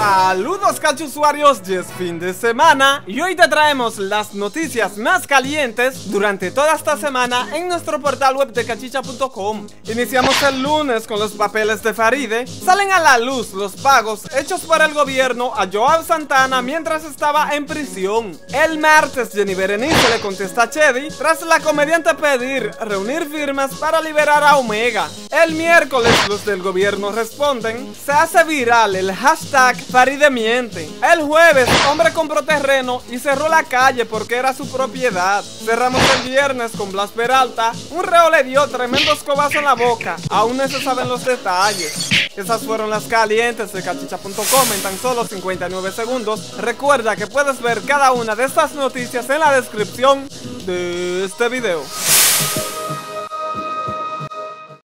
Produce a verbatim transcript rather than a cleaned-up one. Saludos cachusuarios, ya es fin de semana y hoy te traemos las noticias más calientes durante toda esta semana en nuestro portal web de cachicha punto com. Iniciamos el lunes con los papeles de Faride. Salen a la luz los pagos hechos por el gobierno a João Santana mientras estaba en prisión. El martes Jenny Berenice le contesta a Cheddy tras la comediante pedir reunir firmas para liberar a Omega. El miércoles los del gobierno responden, se hace viral el hashtag Faride miente. El jueves, hombre compró terreno y cerró la calle porque era su propiedad. Cerramos el viernes con Blas Peralta. Un reo le dio tremendo escobazo en la boca. Aún no se saben los detalles. Esas fueron las calientes de cachicha punto com en tan solo cincuenta y nueve segundos. Recuerda que puedes ver cada una de estas noticias en la descripción de este video.